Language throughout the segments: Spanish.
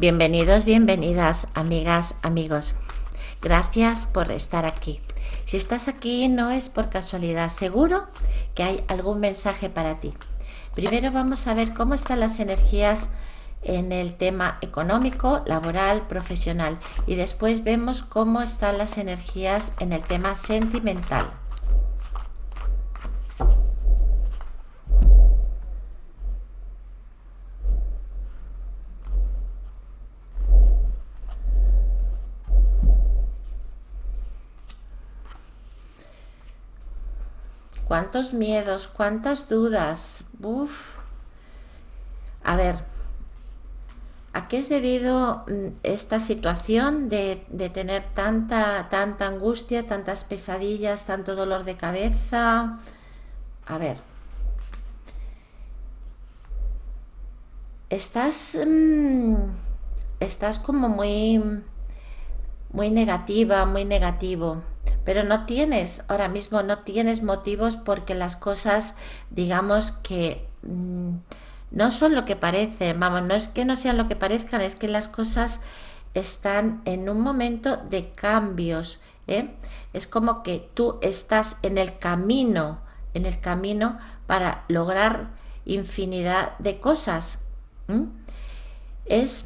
Bienvenidos, bienvenidas, amigas, amigos. Gracias por estar aquí. Si estás aquí no es por casualidad, seguro que hay algún mensaje para ti. Primero vamos a ver cómo están las energías en el tema económico, laboral, profesional, y después vemos cómo están las energías en el tema sentimental. ¿Cuántos miedos? ¿Cuántas dudas? Uf. A ver, ¿a qué es debido esta situación de tener tanta angustia, tantas pesadillas, tanto dolor de cabeza? A ver, estás como muy negativa, muy negativo. Pero no tienes, ahora mismo no tienes motivos porque las cosas, digamos que no son lo que parecen, vamos, no es que no sean lo que parezcan, es que las cosas están en un momento de cambios, ¿eh? Es como que tú estás en el camino para lograr infinidad de cosas, ¿eh? Es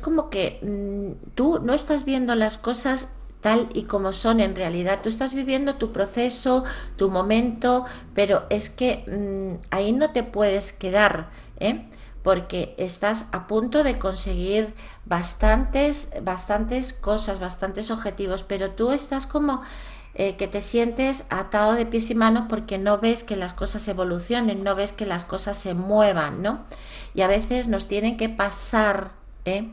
como que tú no estás viendo las cosas tal y como son en realidad. Tú estás viviendo tu proceso, tu momento, pero es que ahí no te puedes quedar, ¿eh? Porque estás a punto de conseguir bastantes cosas, bastantes objetivos, pero tú estás como que te sientes atado de pies y manos porque no ves que las cosas evolucionen, no ves que las cosas se muevan, ¿no? Y a veces nos tienen que pasar, ¿eh?,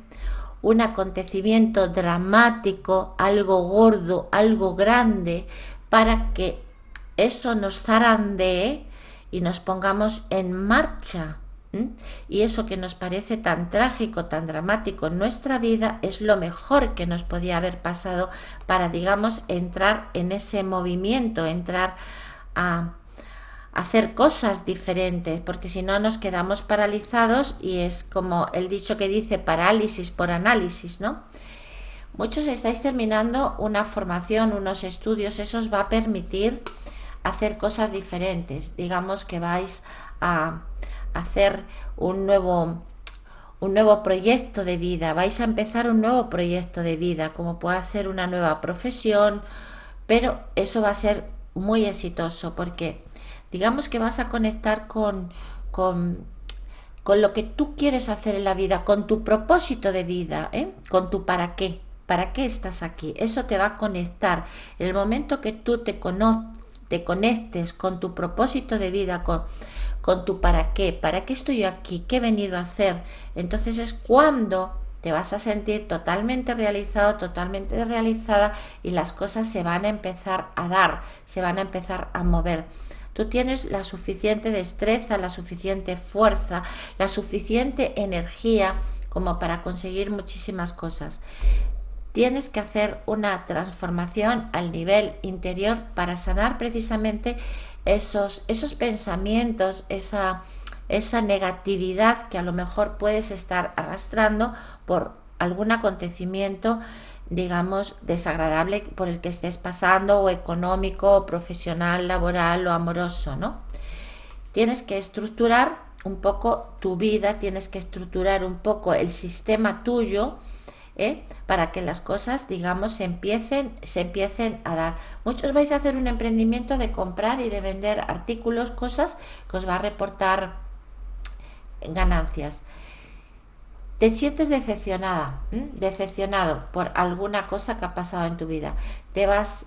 un acontecimiento dramático, algo gordo, algo grande, para que eso nos zarandee y nos pongamos en marcha. ¿Mm? Y eso que nos parece tan trágico, tan dramático en nuestra vida, es lo mejor que nos podía haber pasado para, digamos, entrar en ese movimiento, entrar a hacer cosas diferentes, porque si no nos quedamos paralizados y es como el dicho que dice parálisis por análisis, ¿no? Muchos estáis terminando una formación, unos estudios, eso os va a permitir hacer cosas diferentes, digamos que vais a hacer un nuevo proyecto de vida, vais a empezar un nuevo proyecto de vida, como pueda ser una nueva profesión, pero eso va a ser muy exitoso porque digamos que vas a conectar con lo que tú quieres hacer en la vida, con tu propósito de vida, ¿eh?, con tu para qué estás aquí. Eso te va a conectar. En el momento que tú te conectes con tu propósito de vida, con tu para qué estoy yo aquí, qué he venido a hacer, entonces es cuando te vas a sentir totalmente realizado, totalmente realizada y las cosas se van a empezar a dar, se van a empezar a mover. Tú tienes la suficiente destreza, la suficiente fuerza, la suficiente energía como para conseguir muchísimas cosas. Tienes que hacer una transformación al nivel interior para sanar precisamente esos pensamientos, esa negatividad que a lo mejor puedes estar arrastrando por algún acontecimiento, digamos, desagradable por el que estés pasando, o económico, o profesional, laboral o amoroso, ¿no? Tienes que estructurar un poco tu vida, tienes que estructurar un poco el sistema tuyo, ¿eh?, para que las cosas, digamos, se empiecen a dar. Muchos vais a hacer un emprendimiento de comprar y de vender artículos, cosas que os va a reportar ganancias. Te sientes decepcionada, decepcionado por alguna cosa que ha pasado en tu vida.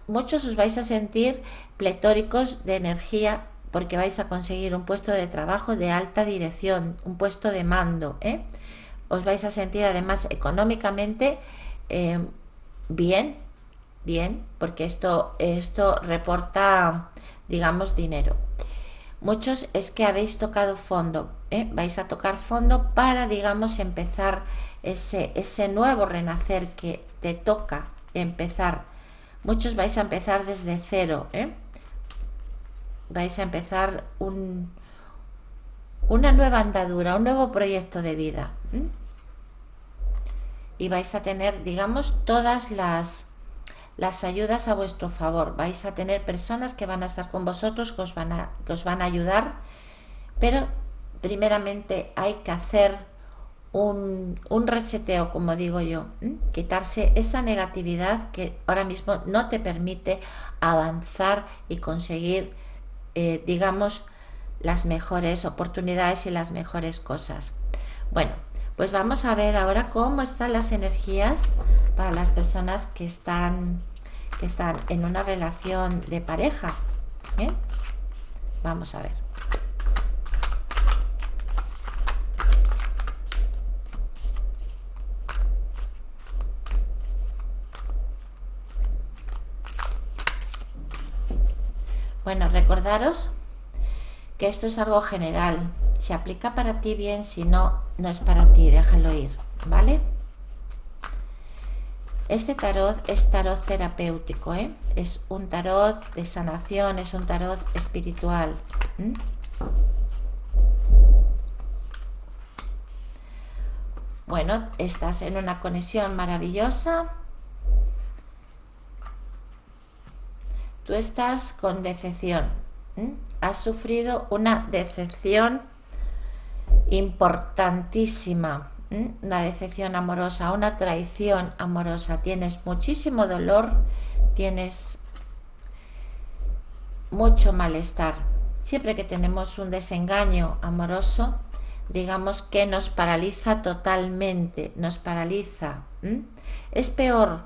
Muchos os vais a sentir pletóricos de energía porque vais a conseguir un puesto de trabajo de alta dirección, un puesto de mando, ¿eh? Os vais a sentir además económicamente bien, porque esto reporta, digamos, dinero. Muchos es que habéis tocado fondo, ¿eh? Vais a tocar fondo para, digamos, empezar ese nuevo renacer que te toca empezar. Muchos vais a empezar desde cero, ¿eh? Vais a empezar una nueva andadura, un nuevo proyecto de vida, ¿eh? y vais a tener, digamos, todas las ayudas a vuestro favor. Vais a tener personas que van a estar con vosotros, que os van a ayudar, pero primeramente hay que hacer un reseteo, como digo yo, quitarse esa negatividad que ahora mismo no te permite avanzar y conseguir, digamos, las mejores oportunidades y las mejores cosas. Bueno, pues vamos a ver ahora cómo están las energías para las personas que están en una relación de pareja. ¿Bien? Vamos a ver. Bueno, recordaros que esto es algo general. Si aplica para ti, bien, si no, no es para ti, déjalo ir, ¿vale? Este tarot es tarot terapéutico, ¿eh? Es un tarot de sanación, es un tarot espiritual. Bueno, estás en una conexión maravillosa. Tú estás con decepción. Has sufrido una decepción importantísima, una decepción amorosa, una traición amorosa. Tienes muchísimo dolor, tienes mucho malestar. Siempre que tenemos un desengaño amoroso, digamos que nos paraliza totalmente, nos paraliza. Es peor,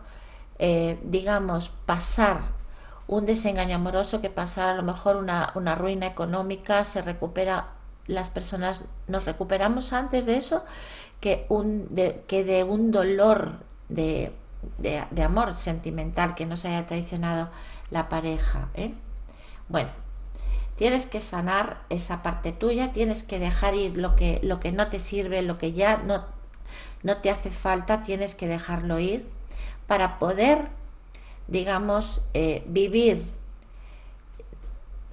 digamos, pasar un desengaño amoroso que pasar a lo mejor una ruina económica. Se recupera, las personas nos recuperamos antes de eso que de un dolor de amor sentimental que nos haya traicionado la pareja, ¿eh? Bueno, tienes que sanar esa parte tuya, tienes que dejar ir lo que no te sirve, lo que ya no te hace falta, tienes que dejarlo ir para poder, digamos, vivir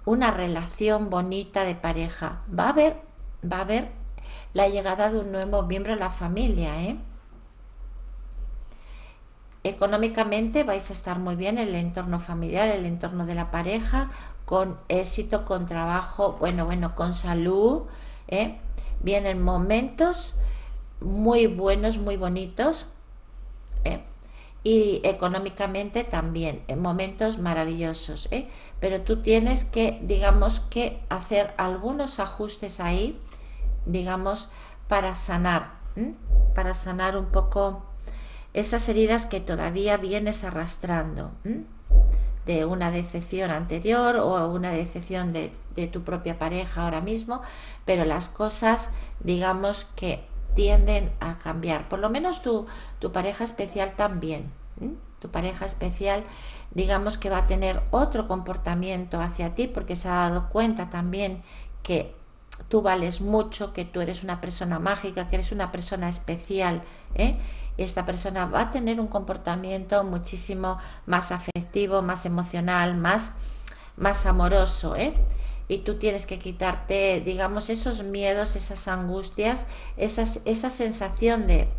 una relación bonita de pareja. Va a haber la llegada de un nuevo miembro a la familia, ¿eh? Económicamente vais a estar muy bien en el entorno familiar, el entorno de la pareja, con éxito, con trabajo, bueno, con salud, ¿eh? Vienen momentos muy buenos, muy bonitos, ¿eh? Y económicamente también, en momentos maravillosos, ¿eh? Pero tú tienes que, digamos, que hacer algunos ajustes ahí, digamos, para sanar, ¿eh? Para sanar un poco esas heridas que todavía vienes arrastrando, ¿eh? De una decepción anterior o una decepción de tu propia pareja ahora mismo, pero las cosas, digamos, que tienden a cambiar, por lo menos tu pareja especial también, ¿eh? Tu pareja especial, digamos, que va a tener otro comportamiento hacia ti porque se ha dado cuenta también que tú vales mucho, que tú eres una persona mágica, que eres una persona especial, ¿eh? Y esta persona va a tener un comportamiento muchísimo más afectivo, más emocional, más amoroso, ¿eh? Y tú tienes que quitarte, digamos, esos miedos, esas angustias, esa sensación de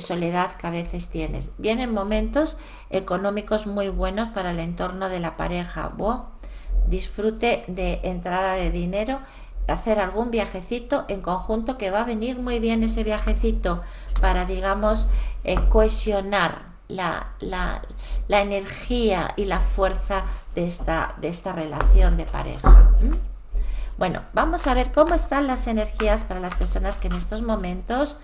soledad que a veces tienes. Vienen momentos económicos muy buenos para el entorno de la pareja. Disfrute de entrada de dinero, hacer algún viajecito en conjunto, que va a venir muy bien ese viajecito para, digamos, cohesionar la energía y la fuerza de esta relación de pareja. Bueno, vamos a ver cómo están las energías para las personas que en estos momentos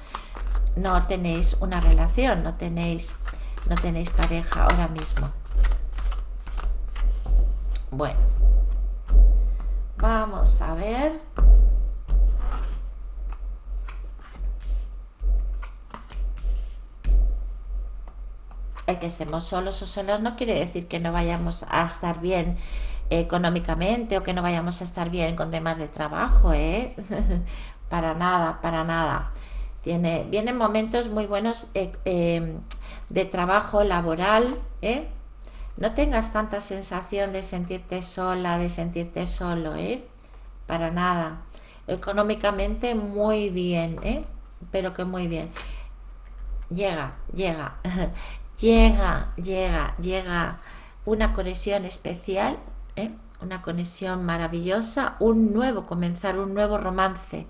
no tenéis una relación, no tenéis pareja ahora mismo. Bueno, vamos a ver. El que estemos solos o solas no quiere decir que no vayamos a estar bien económicamente o que no vayamos a estar bien con temas de trabajo, ¿eh? Para nada, para nada. Vienen momentos muy buenos de trabajo laboral, ¿eh? No tengas tanta sensación de sentirte sola, de sentirte solo, ¿eh? Para nada. Económicamente muy bien, ¿eh? Pero que muy bien. llega una conexión especial, una conexión maravillosa, un nuevo comenzar, un nuevo romance,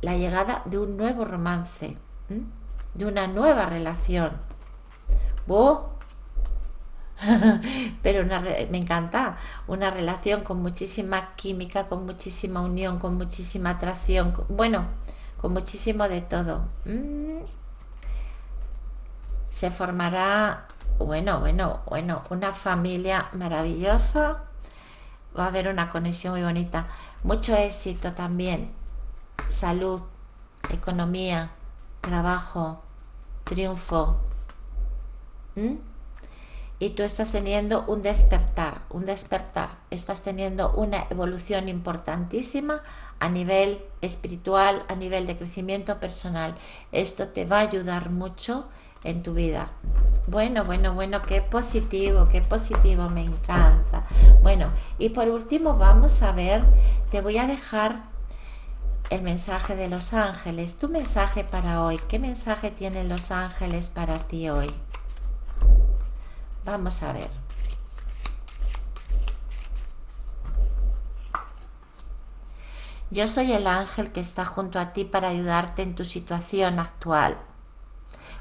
la llegada de un nuevo romance, de una nueva relación. ¡Oh! Pero me encanta, una relación con muchísima química, con muchísima unión, con muchísima atracción, con muchísimo de todo. Se formará, una familia maravillosa, va a haber una conexión muy bonita, mucho éxito también, salud, economía, trabajo, triunfo. Y tú estás teniendo un despertar, estás teniendo una evolución importantísima a nivel espiritual, a nivel de crecimiento personal. Esto te va a ayudar mucho en tu vida. Qué positivo, me encanta. Y por último vamos a ver, te voy a dejar el mensaje de los ángeles, tu mensaje para hoy. ¿Qué mensaje tienen los ángeles para ti hoy? Vamos a ver. Yo soy el ángel que está junto a ti para ayudarte en tu situación actual.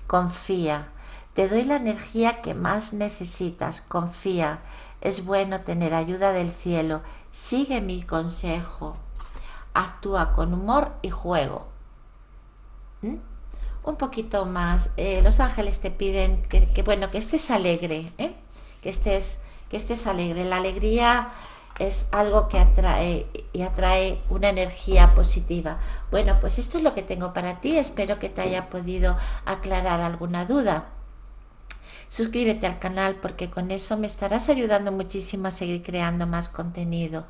Confía. Te doy la energía que más necesitas. Confía. Es bueno tener ayuda del cielo. Sigue mi consejo. Actúa con humor y juego. Un poquito más, los ángeles te piden que estés alegre, que estés alegre. La alegría es algo que atrae y atrae una energía positiva. Pues esto es lo que tengo para ti, espero que te haya podido aclarar alguna duda. Suscríbete al canal porque con eso me estarás ayudando muchísimo a seguir creando más contenido.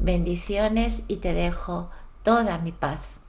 Bendiciones y te dejo toda mi paz.